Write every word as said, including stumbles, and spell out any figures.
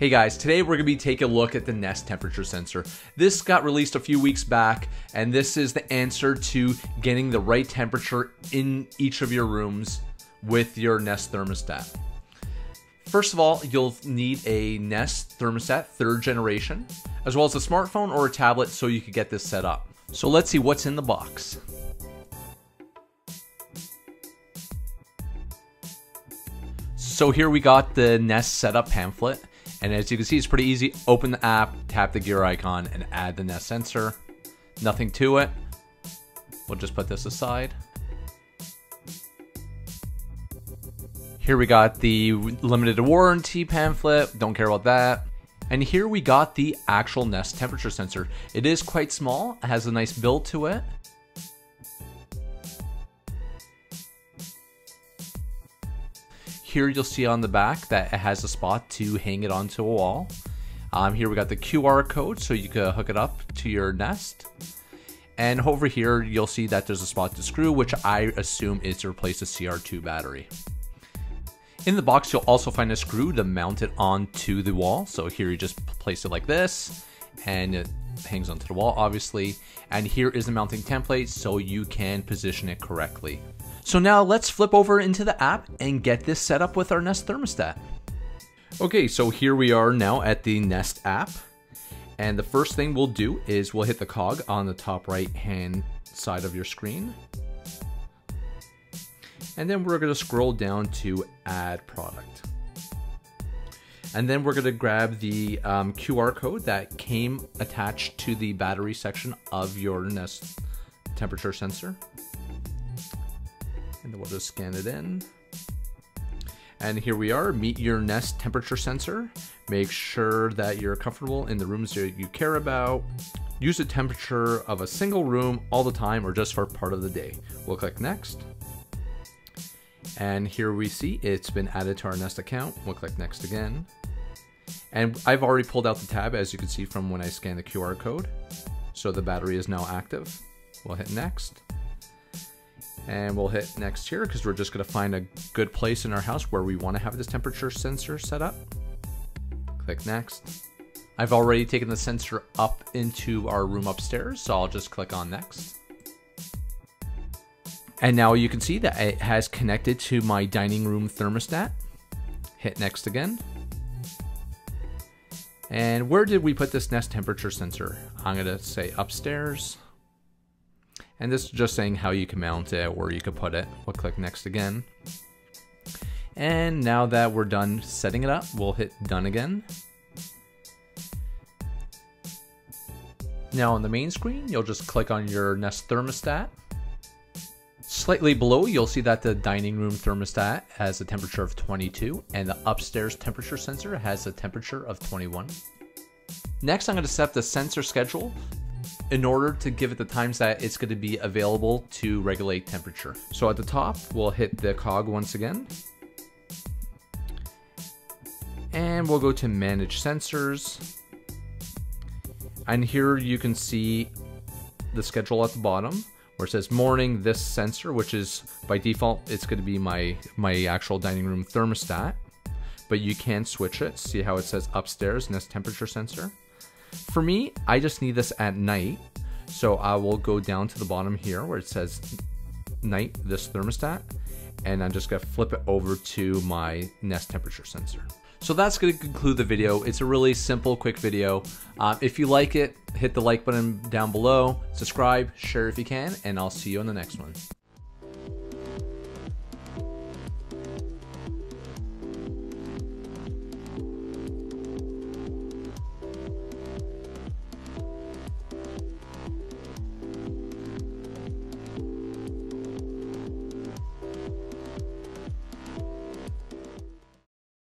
Hey guys, today we're gonna be taking a look at the Nest temperature sensor. This got released a few weeks back, and this is the answer to getting the right temperature in each of your rooms with your Nest thermostat. First of all, you'll need a Nest thermostat third generation, as well as a smartphone or a tablet so you can get this set up. So let's see what's in the box. So here we got the Nest setup pamphlet. And as you can see, it's pretty easy. Open the app, tap the gear icon, and add the Nest sensor. Nothing to it. We'll just put this aside. Here we got the limited warranty pamphlet. Don't care about that. And here we got the actual Nest temperature sensor. It is quite small. It has a nice build to it. Here you'll see on the back that it has a spot to hang it onto a wall. Um, here we got the Q R code so you can hook it up to your Nest. And over here you'll see that there's a spot to screw, which I assume is to replace the C R two battery. In the box you'll also find a screw to mount it onto the wall. So here you just place it like this and it hangs onto the wall obviously. And here is the mounting template so you can position it correctly. So now let's flip over into the app and get this set up with our Nest thermostat. Okay, so here we are now at the Nest app. And the first thing we'll do is we'll hit the cog on the top right hand side of your screen. And then we're gonna scroll down to add product. And then we're gonna grab the um, Q R code that came attached to the battery section of your Nest temperature sensor. And we'll just scan it in. And here we are, meet your Nest temperature sensor. Make sure that you're comfortable in the rooms that you care about. Use the temperature of a single room all the time or just for part of the day. We'll click next. And here we see it's been added to our Nest account. We'll click next again. And I've already pulled out the tab as you can see from when I scanned the Q R code. So the battery is now active. We'll hit next. And we'll hit next here because we're just gonna find a good place in our house where we wanna have this temperature sensor set up. Click next. I've already taken the sensor up into our room upstairs, so I'll just click on next. And now you can see that it has connected to my dining room thermostat. Hit next again. And where did we put this Nest temperature sensor? I'm gonna say upstairs. And this is just saying how you can mount it, where you can put it. We'll click next again. And now that we're done setting it up, we'll hit done again. Now on the main screen, you'll just click on your Nest thermostat. Slightly below, you'll see that the dining room thermostat has a temperature of twenty-two and the upstairs temperature sensor has a temperature of twenty-one. Next, I'm gonna set the sensor schedule in order to give it the times that it's going to be available to regulate temperature. So at the top, we'll hit the cog once again. And we'll go to manage sensors. And here you can see the schedule at the bottom where it says morning, this sensor, which is by default, it's going to be my, my actual dining room thermostat, but you can switch it. See how it says upstairs, Nest temperature sensor. For me, I just need this at night, so I will go down to the bottom here where it says night, this thermostat, and I'm just gonna flip it over to my Nest temperature sensor. So that's gonna conclude the video. It's a really simple, quick video. Uh, if you like it, hit the like button down below, subscribe, share if you can, and I'll see you on the next one.